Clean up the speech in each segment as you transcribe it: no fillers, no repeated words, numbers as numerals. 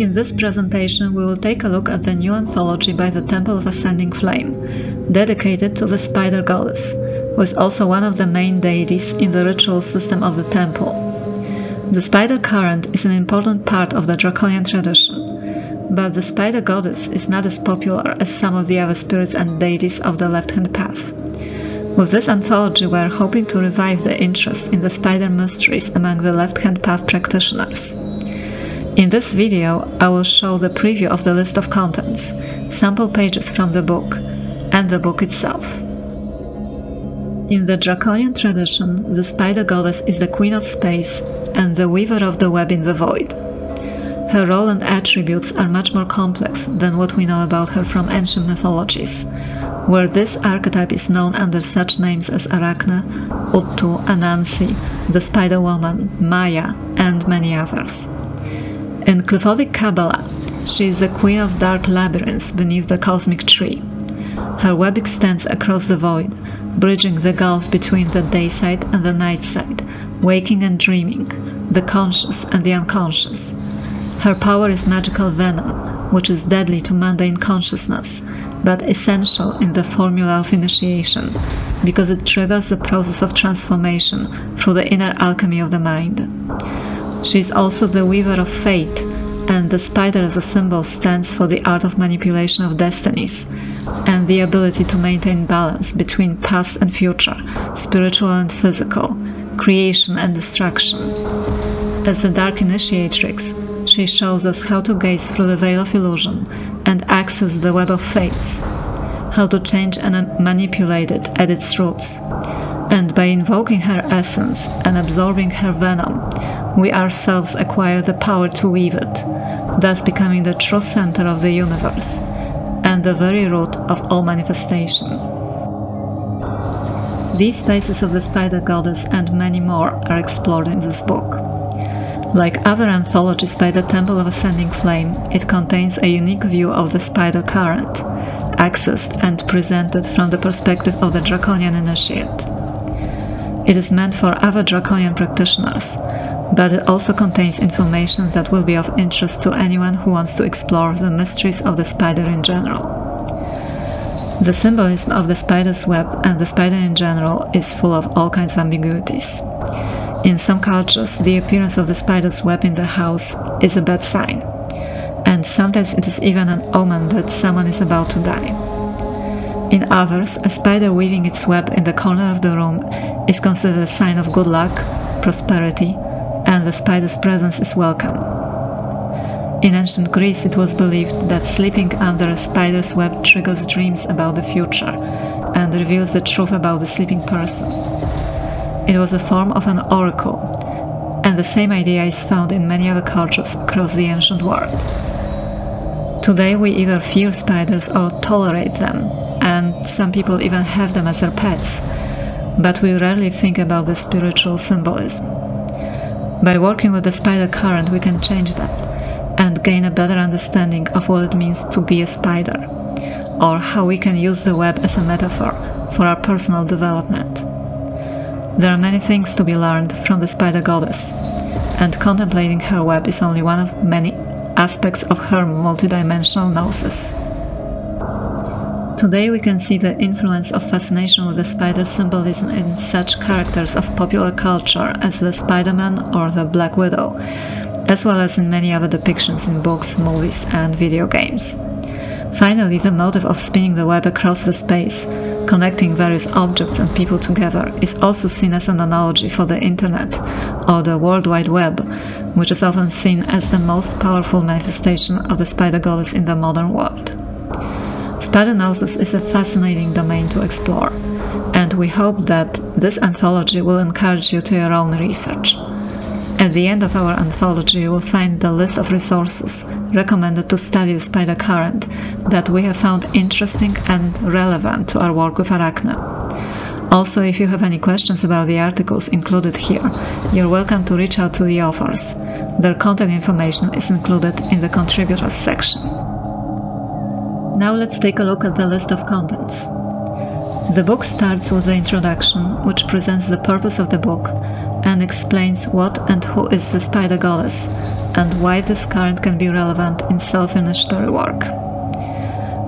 In this presentation we will take a look at the new anthology by the Temple of Ascending Flame, dedicated to the Spider Goddess, who is also one of the main deities in the ritual system of the temple. The Spider Current is an important part of the Draconian tradition, but the Spider Goddess is not as popular as some of the other spirits and deities of the Left Hand Path. With this anthology we are hoping to revive the interest in the spider mysteries among the Left Hand Path practitioners. In this video I will show the preview of the list of contents, sample pages from the book, and the book itself. In the Draconian tradition, the Spider Goddess is the Queen of Space and the Weaver of the Web in the Void. Her role and attributes are much more complex than what we know about her from ancient mythologies, where this archetype is known under such names as Arachne, Uttu, Anansi, the Spider Woman, Maya, and many others. In Qliphothic Qabalah, she is the queen of dark labyrinths beneath the cosmic tree. Her web extends across the void, bridging the gulf between the day side and the night side, waking and dreaming, the conscious and the unconscious. Her power is magical venom, which is deadly to mundane consciousness, but essential in the formula of initiation, because it triggers the process of transformation through the inner alchemy of the mind. She is also the Weaver of Fate, and the spider as a symbol stands for the art of manipulation of destinies, and the ability to maintain balance between past and future, spiritual and physical, creation and destruction. As the Dark Initiatrix, she shows us how to gaze through the veil of illusion and access the web of fates, how to change and manipulate it at its roots. And by invoking her essence and absorbing her venom, we ourselves acquire the power to weave it, thus becoming the true center of the universe and the very root of all manifestation. These faces of the Spider Goddess and many more are explored in this book. Like other anthologies by the Temple of Ascending Flame, it contains a unique view of the Spider Current, accessed and presented from the perspective of the Draconian Initiate. It is meant for other Draconian practitioners, but it also contains information that will be of interest to anyone who wants to explore the mysteries of the spider in general. The symbolism of the spider's web and the spider in general is full of all kinds of ambiguities. In some cultures, the appearance of the spider's web in the house is a bad sign, and sometimes it is even an omen that someone is about to die. In others, a spider weaving its web in the corner of the room is considered a sign of good luck, prosperity, and the spider's presence is welcome. In ancient Greece, it was believed that sleeping under a spider's web triggers dreams about the future and reveals the truth about the sleeping person. It was a form of an oracle, and the same idea is found in many other cultures across the ancient world. Today we either fear spiders or tolerate them, and some people even have them as their pets, but we rarely think about the spiritual symbolism. By working with the Spider Current we can change that, and gain a better understanding of what it means to be a spider, or how we can use the web as a metaphor for our personal development. There are many things to be learned from the Spider Goddess, and contemplating her web is only one of many aspects of her multidimensional gnosis. Today we can see the influence of fascination with the spider symbolism in such characters of popular culture as the Spider-Man or the Black Widow, as well as in many other depictions in books, movies, and video games. Finally, the motive of spinning the web across the space, connecting various objects and people together, is also seen as an analogy for the Internet or the World Wide Web, which is often seen as the most powerful manifestation of the Spider Goddess in the modern world. Spider Gnosis is a fascinating domain to explore, and we hope that this anthology will encourage you to your own research. At the end of our anthology you will find the list of resources recommended to study the Spider Current that we have found interesting and relevant to our work with Arachne. Also, if you have any questions about the articles included here, you're welcome to reach out to the authors. Their contact information is included in the contributors section. Now let's take a look at the list of contents. The book starts with the introduction, which presents the purpose of the book, and explains what and who is the Spider Goddess and why this current can be relevant in self-initiatory work.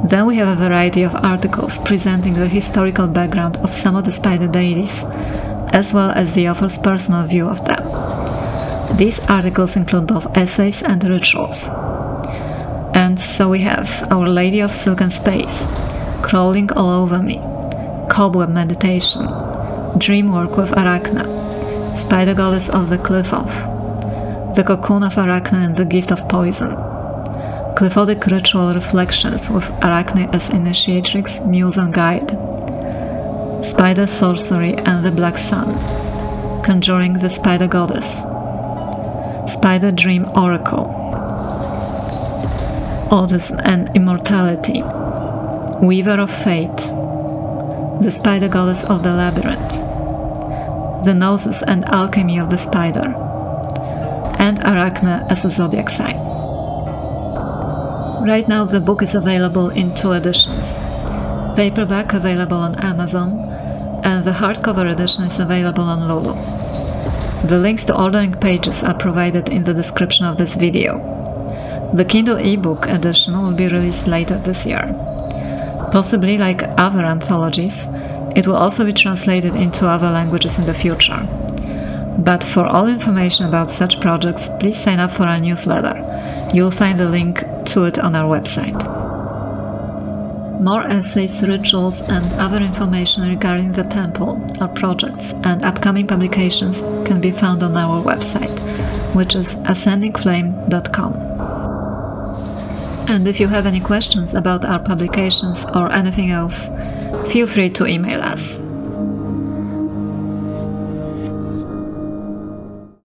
Then we have a variety of articles presenting the historical background of some of the Spider deities, as well as the author's personal view of them. These articles include both essays and rituals. And so we have Our Lady of Silken Space, Crawling All Over Me, Cobweb Meditation, Dream Work with Arachne, Spider Goddess of the Qliphoth, The Cocoon of Arachne and the Gift of Poison, Qliphothic Ritual Reflections with Arachne as Initiatrix, Muse and Guide, Spider Sorcery and the Black Sun, Conjuring the Spider Goddess, Spider Dream Oracle, Gnosis and Immortality, Weaver of Fate, The Spider Goddess of the Labyrinth, The Gnosis and Alchemy of the Spider, and Arachne as a Zodiac Sign. Right now the book is available in two editions. Paperback available on Amazon, and the hardcover edition is available on Lulu. The links to ordering pages are provided in the description of this video. The Kindle ebook edition will be released later this year. Possibly like other anthologies, it will also be translated into other languages in the future. But for all information about such projects, please sign up for our newsletter. You'll find the link to it on our website. More essays, rituals, and other information regarding the temple, our projects, and upcoming publications can be found on our website, which is ascendingflame.com. And if you have any questions about our publications or anything else, feel free to email us.